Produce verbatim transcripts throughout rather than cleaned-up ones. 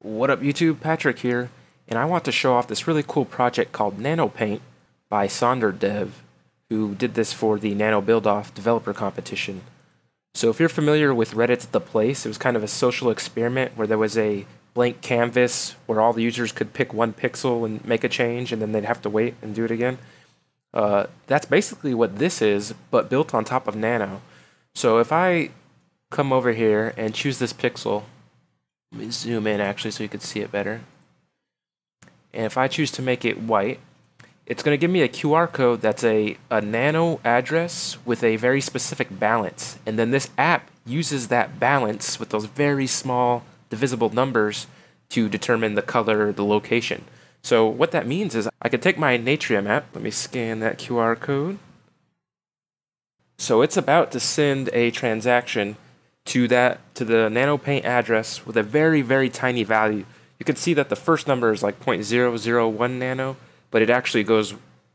What up YouTube, Patrick here, and I want to show off this really cool project called NanoPaint by SonderDev, who did this for the Nano Build-Off developer competition. So if you're familiar with Reddit's The Place, it was kind of a social experiment where there was a blank canvas where all the users could pick one pixel and make a change, and then they'd have to wait and do it again. Uh, that's basically what this is, but built on top of Nano. So if I come over here and choose this pixel, let me zoom in actually so you can see it better. And if I choose to make it white, it's going to give me a Q R code that's a, a Nano address with a very specific balance. And then this app uses that balance with those very small divisible numbers to determine the color, the location. So what that means is I could take my Natrium app. Let me scan that Q R code. So it's about to send a transaction to that to the NanoPaint address with a very very tiny value. You can see that the first number is like zero point zero zero one nano, but it actually goes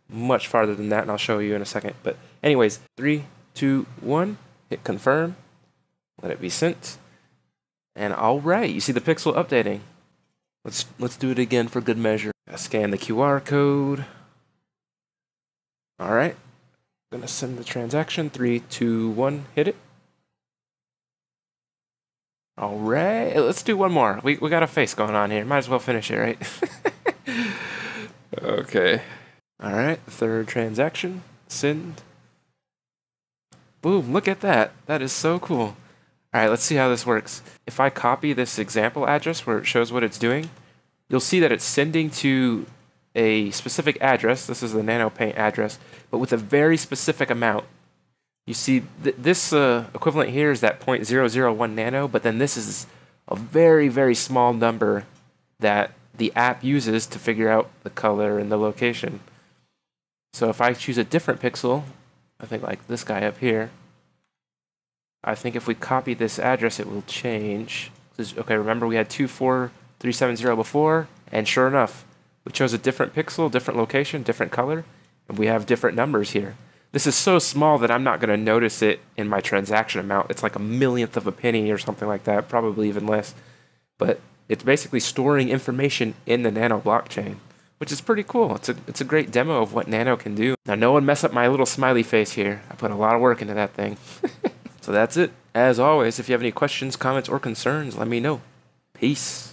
much farther than that, and I'll show you in a second. But anyways, three, two, one, hit confirm, let it be sent, and alright, you see the pixel updating. Let's let's do it again for good measure. I scan the Q R code. Alright. I'm gonna send the transaction. three, two, one, hit it. All right, let's do one more. We, we got a face going on here. Might as well finish it, right? Okay. All right, third transaction. Send. Boom, look at that. That is so cool. All right, let's see how this works. If I copy this example address where it shows what it's doing, you'll see that it's sending to a specific address. This is the NanoPaint address, but with a very specific amount. You see, th this uh, equivalent here is that zero point zero zero one nano, but then this is a very, very small number that the app uses to figure out the color and the location. So if I choose a different pixel, I think like this guy up here, I think if we copy this address, it will change. Okay, remember we had two four three seven zero before, and sure enough, we chose a different pixel, different location, different color, and we have different numbers here. This is so small that I'm not going to notice it in my transaction amount. It's like a millionth of a penny or something like that, probably even less. But it's basically storing information in the Nano blockchain, which is pretty cool. It's a, it's a great demo of what Nano can do. Now, no one mess up my little smiley face here. I put a lot of work into that thing. So that's it. As always, if you have any questions, comments, or concerns, let me know. Peace.